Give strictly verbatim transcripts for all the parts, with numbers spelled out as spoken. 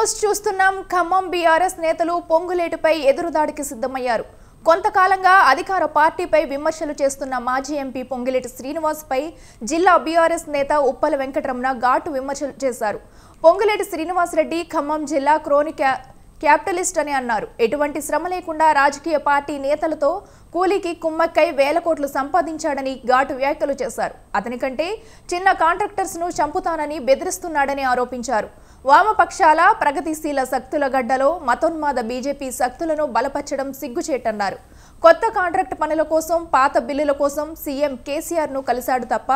News చూస్తున్నాం। Khammam BRS నేతలు పొంగులేటిపై ఎదురుదాడికి సిద్ధమయ్యారు। కొంతకాలంగా అధికార పార్టీపై విమర్శలు చేస్తున్న మాజీ ఎంపీ పొంగులేటి శ్రీనివాస్పై జిల్లా బీఆర్ఎస్ నేత ఉప్పల వెంకటరమణ ఘాటు విమర్శలు చేశారు। పొంగులేటి శ్రీనివాస్ రెడ్డి ఖమ్మం జిల్లా క్రోనిక్ క్యాపిటలిస్ట్ అని అన్నారు। ఎటువంటి శ్రమ లేకుండా రాజకీయ పార్టీ నేతలతో కూలీకి కుమ్మక్కై వేల కోట్లు సంపాదించాడని ఘాటు వ్యాఖ్యలు చేశారు। అతని కంటే చిన్న కాంట్రాక్టర్స్ ను చంపుతానని బెదిరిస్తున్నాడని ఆరోపించారు। వామపక్షాల ప్రగతిశీల శక్తుల గడ్డలో మతోన్మాద బీజేపీ శక్తులను బలపర్చడం సిగ్గుచేటన్నారు। కొత్త కాంట్రాక్ట్ పనుల కోసం పాత బిల్లుల కోసం సీఎం కేసీఆర్ ను కలిశాడు తప్ప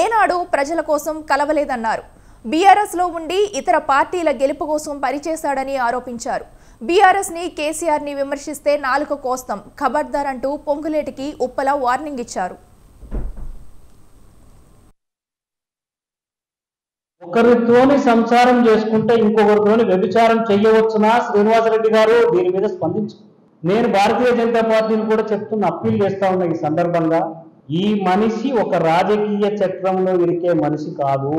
ఏనాడు ప్రజల కోసం కలవలేదన్నారు। బీఆర్ఎస్ లో ఉండి ఇతర పార్టీల గెలుపు కోసం పనిచేశాడని ఆరోపించారు। బీఆర్ఎస్ ని కేసీఆర్ ని విమర్శిస్తే నాలుక కోస్తాం ఖబర్దార్ అంటూ పొంగులేటికి ఉప్పల వార్నింగ్ ఇచ్చారు। ఒకరితోని సంసారం చేసుకుంటే ఇంకొకరితోని వ్యభిచారం చేయవచ్చునా శ్రీనివాసరెడ్డి గారు? దీని మీద స్పందించు। నేను భారతీయ జనతా పార్టీని కూడా చెప్తున్న అప్పీల్ చేస్తా ఉన్నా ఈ సందర్భంగా, ఈ మనిషి ఒక రాజకీయ చక్రంలో ఇరికే మనిషి కాదు।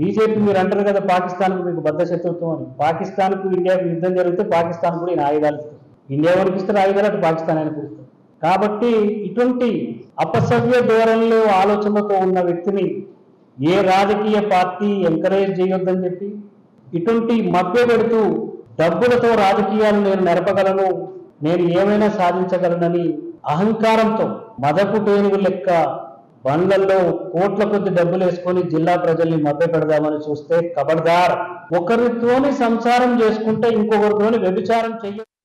బీజేపీ మీరు అంటారు కదా పాకిస్తాన్కు మీకు బద్ద శత్రుత్వం అని, పాకిస్తాన్కు ఇండియాకు యుద్ధం జరిగితే పాకిస్తాన్ కూడా ఈయన ఆయుధాలు ఇస్తారు, ఇండియా వరకు ఇస్తారు ఆయుధాలు, అటు పాకిస్తాన్ ఆయన కూడా ఇస్తారు। కాబట్టి ఇటువంటి అపసవ్య ధోరణిలో ఆలోచనతో ఉన్న వ్యక్తిని ఏ రాజకీయ పార్టీ ఎంకరేజ్ చేయొద్దని చెప్పి, ఇటువంటి మభ్య పెడుతూ డబ్బులతో రాజకీయాలు నేను నెరపగలను, నేను ఏమైనా సాధించగలనని అహంకారంతో మదపు పేనుగు లెక్క బండ్లలో కోట్ల కొద్ది డబ్బులు వేసుకొని జిల్లా ప్రజల్ని మభ్య పెడదామని చూస్తే ఖబర్దార్, ఒకరితోని సంసారం చేసుకుంటే ఇంకొకరితోని వ్యభిచారం చెయ్య